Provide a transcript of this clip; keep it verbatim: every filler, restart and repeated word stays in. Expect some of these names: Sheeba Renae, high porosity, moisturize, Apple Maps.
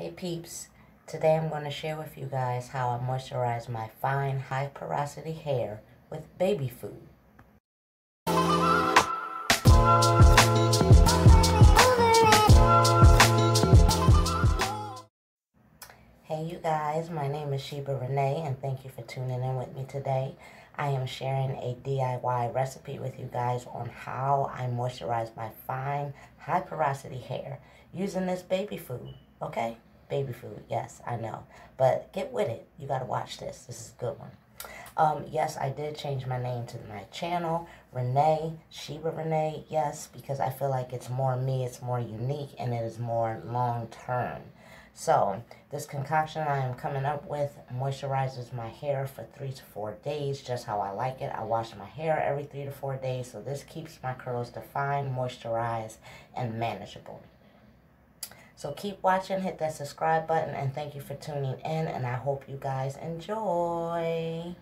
Hey peeps, today I'm going to share with you guys how I moisturize my fine, high porosity hair with baby food. Hey you guys, my name is Sheeba Renae and thank you for tuning in with me today. I am sharing a D I Y recipe with you guys on how I moisturize my fine, high porosity hair using this baby food, okay? Baby food, yes, I know, but get with it. You gotta watch this. This is a good one. Um, yes, I did change my name to my channel, Renae, Sheeba Renae, yes, because I feel like it's more me, it's more unique, and it is more long-term. So, this concoction I am coming up with moisturizes my hair for three to four days, just how I like it. I wash my hair every three to four days, so this keeps my curls defined, moisturized, and manageable. So keep watching, hit that subscribe button, and thank you for tuning in, and I hope you guys enjoy.